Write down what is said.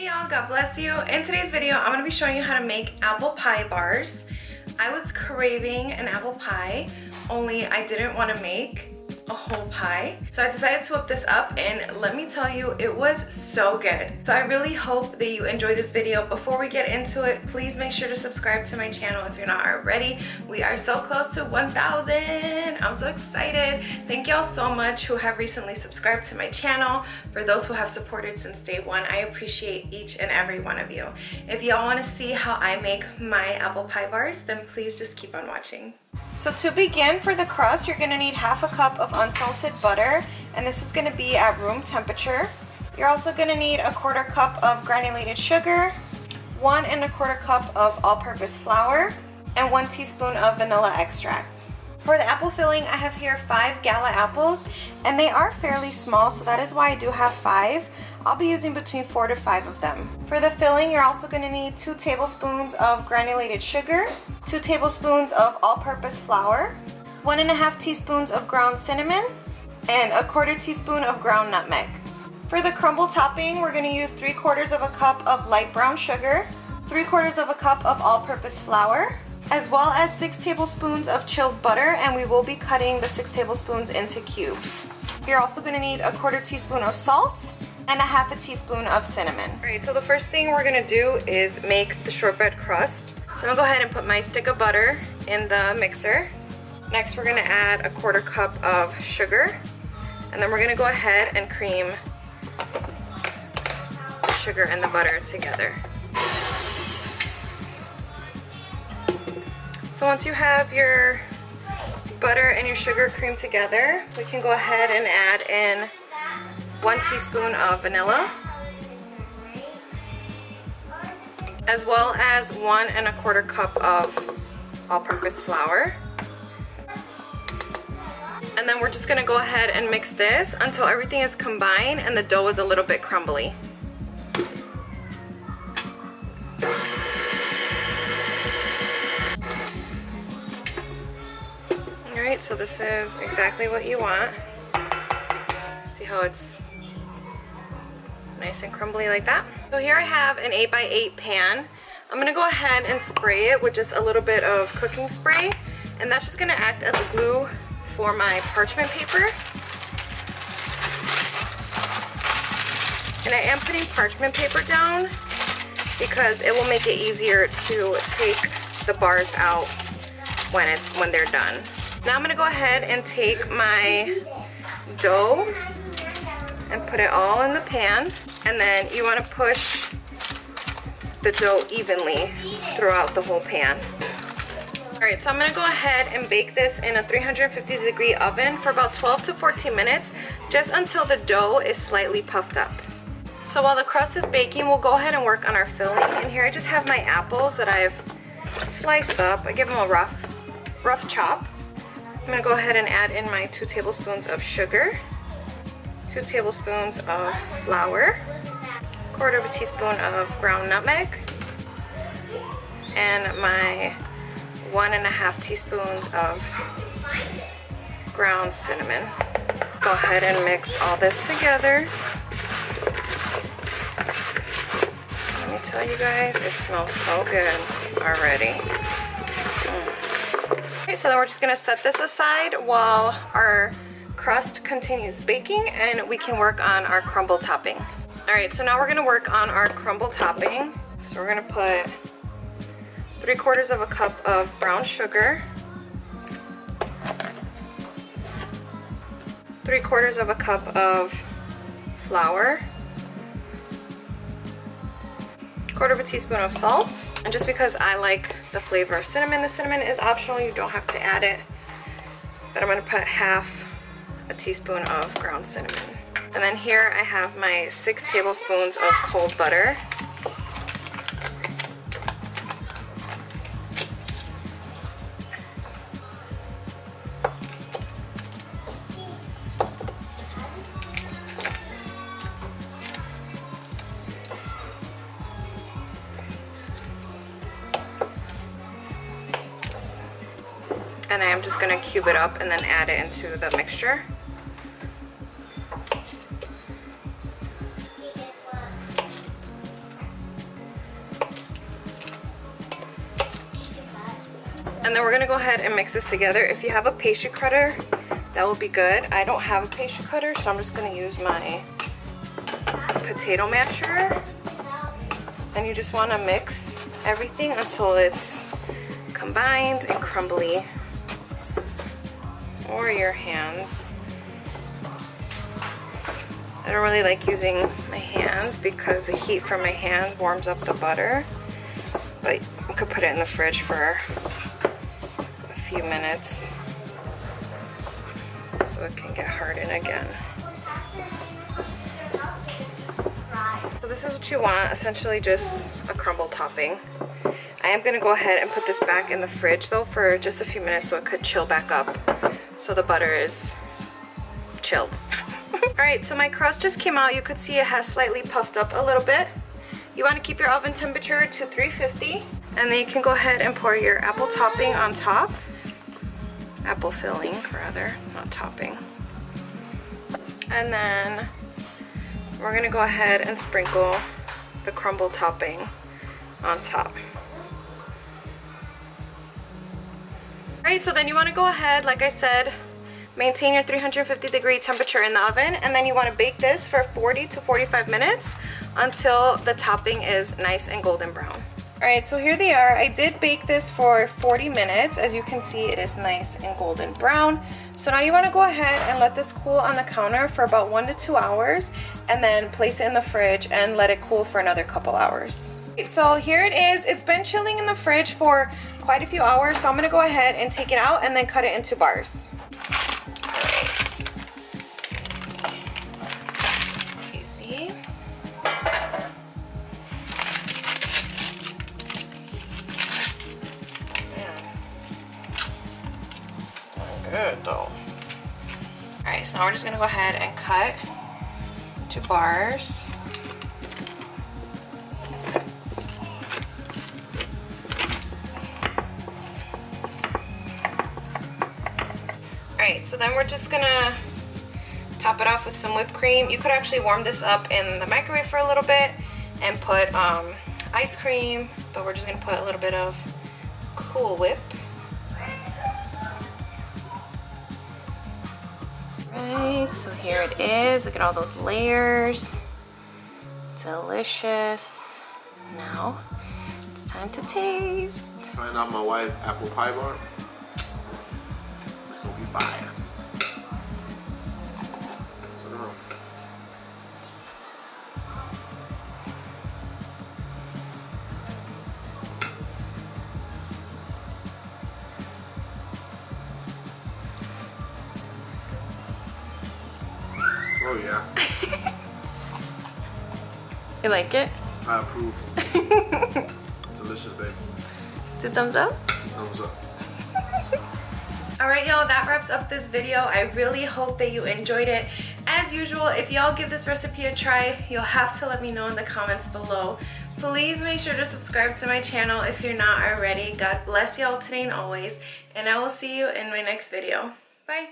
Hey y'all, God bless you. In today's video, I'm gonna be showing you how to make apple pie bars. I was craving an apple pie, only I didn't want to make a whole pie. So I decided to whip this up, and let me tell you, it was so good. So I really hope that you enjoy this video. Before we get into it, please make sure to subscribe to my channel if you're not already. We are so close to 1,000. I'm so excited. Thank y'all so much who have recently subscribed to my channel. For those who have supported since day one, I appreciate each and every one of you. If y'all want to see how I make my apple pie bars, then please just keep on watching. So to begin, for the crust, you're going to need half a cup of unsalted butter, and this is going to be at room temperature. You're also going to need a quarter cup of granulated sugar, 1 1/4 cup of all-purpose flour, and 1 teaspoon of vanilla extract. For the apple filling, I have here 5 gala apples, and they are fairly small, so that is why I do have 5. I'll be using between 4 to 5 of them. For the filling, you're also going to need 2 tablespoons of granulated sugar, 2 tablespoons of all-purpose flour, 1 1/2 teaspoons of ground cinnamon, and 1/4 teaspoon of ground nutmeg. For the crumble topping, we're going to use 3/4 cup of light brown sugar, 3/4 cup of all-purpose flour, as well as 6 tablespoons of chilled butter, and we will be cutting the 6 tablespoons into cubes. You're also going to need 1/4 teaspoon of salt and 1/2 teaspoon of cinnamon. Alright, so the first thing we're going to do is make the shortbread crust. So I'm going to go ahead and put my stick of butter in the mixer. Next, we're going to add 1/4 cup of sugar, and then we're going to go ahead and cream the sugar and the butter together. So once you have your butter and your sugar creamed together, we can go ahead and add in 1 teaspoon of vanilla, as well as 1 1/4 cup of all-purpose flour. And then we're just going to go ahead and mix this until everything is combined and the dough is a little bit crumbly. So this is exactly what you want. See how it's nice and crumbly like that? So here I have an 8x8 pan. I'm going to go ahead and spray it with just a little bit of cooking spray, and that's just going to act as a glue for my parchment paper. And I am putting parchment paper down because it will make it easier to take the bars out when they're done. Now I'm going to go ahead and take my dough and put it all in the pan, and then you want to push the dough evenly throughout the whole pan. Alright, so I'm going to go ahead and bake this in a 350-degree oven for about 12 to 14 minutes, just until the dough is slightly puffed up. So while the crust is baking, we'll go ahead and work on our filling, and here I just have my apples that I've sliced up. I give them a rough chop. I'm going to go ahead and add in my 2 tablespoons of sugar, 2 tablespoons of flour, 1/4 teaspoon of ground nutmeg, and my 1 1/2 teaspoons of ground cinnamon. Go ahead and mix all this together. Let me tell you guys, it smells so good already. So then we're just going to set this aside while our crust continues baking, and we can work on our crumble topping. Alright, so now we're going to work on our crumble topping. So we're going to put 3/4 cup of brown sugar, 3/4 cup of flour, 1/4 teaspoon of salt, and just because I like the flavor of cinnamon, the cinnamon is optional, you don't have to add it, but I'm going to put 1/2 teaspoon of ground cinnamon. And then here I have my 6 tablespoons of cold butter, and I am just going to cube it up and then add it into the mixture. And then we're gonna go ahead and mix this together. If you have a pastry cutter, that will be good. I don't have a pastry cutter, so I'm just gonna use my potato masher. And you just wanna mix everything until it's combined and crumbly. Or your hands. I don't really like using my hands because the heat from my hands warms up the butter. But I could put it in the fridge for a few minutes so it can get hardened again. So this is what you want, essentially just a crumble topping. I am going to go ahead and put this back in the fridge though for just a few minutes so it could chill back up, so the butter is chilled. Alright, so my crust just came out. You could see it has slightly puffed up a little bit. You want to keep your oven temperature to 350, and then you can go ahead and pour your apple topping on top. Apple filling, rather, not topping. And then we're going to go ahead and sprinkle the crumble topping on top. Alright, so then you want to go ahead, like I said, maintain your 350-degree temperature in the oven, and then you want to bake this for 40 to 45 minutes until the topping is nice and golden brown. Alright, so here they are. I did bake this for 40 minutes. As you can see, it is nice and golden brown. So now you want to go ahead and let this cool on the counter for about 1 to 2 hours, and then place it in the fridge and let it cool for another couple hours. So here it is. It's been chilling in the fridge for quite a few hours, so I'm going to go ahead and take it out and then cut it into bars. Alright, so now we're just going to go ahead and cut into bars. Alright, so then we're just going to top it off with some whipped cream. You could actually warm this up in the microwave for a little bit and put ice cream, but we're just going to put a little bit of Cool Whip. Alright, so here it is. Look at all those layers. Delicious. Now it's time to taste. Trying out my wife's apple pie bar. It's gonna be fire. Oh yeah. You like it? I approve. Delicious, babe. It's a thumbs up? Thumbs up. Alright y'all, that wraps up this video. I really hope that you enjoyed it. As usual, if y'all give this recipe a try, you'll have to let me know in the comments below. Please make sure to subscribe to my channel if you're not already. God bless y'all today and always, and I will see you in my next video. Bye!